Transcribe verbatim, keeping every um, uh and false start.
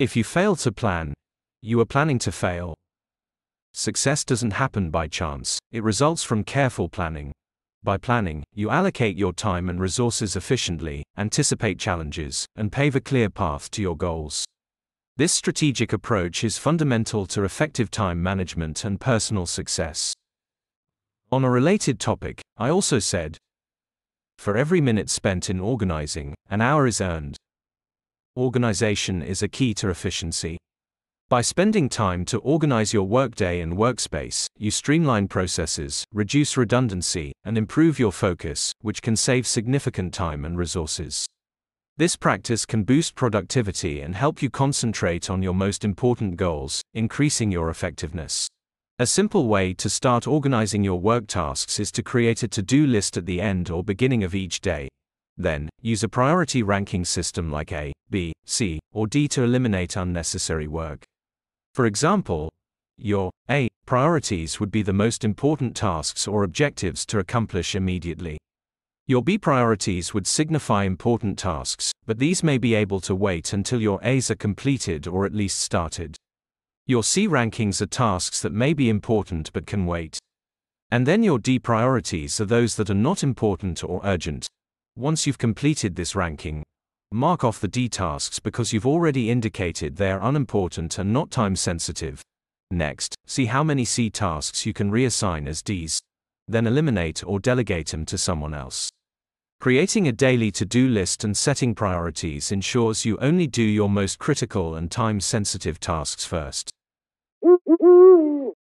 If you fail to plan, you are planning to fail. Success doesn't happen by chance, it results from careful planning. By planning, you allocate your time and resources efficiently, anticipate challenges, and pave a clear path to your goals. This strategic approach is fundamental to effective time management and personal success. On a related topic, I also said, for every minute spent in organizing, an hour is earned. Organization is a key to efficiency. By spending time to organize your workday and workspace, you streamline processes, reduce redundancy, and improve your focus, which can save significant time and resources. This practice can boost productivity and help you concentrate on your most important goals, increasing your effectiveness. A simple way to start organizing your work tasks is to create a to-do list at the end or beginning of each day. Then, use a priority ranking system like A, B, C, or D to eliminate unnecessary work. For example, your A priorities would be the most important tasks or objectives to accomplish immediately. Your B priorities would signify important tasks, but these may be able to wait until your A's are completed or at least started. Your C rankings are tasks that may be important but can wait. And then your D priorities are those that are not important or urgent. Once you've completed this ranking, mark off the D tasks because you've already indicated they are unimportant and not time sensitive. Next, see how many C tasks you can reassign as Ds. Then eliminate or delegate them to someone else. Creating a daily to-do list and setting priorities ensures you only do your most critical and time-sensitive tasks first.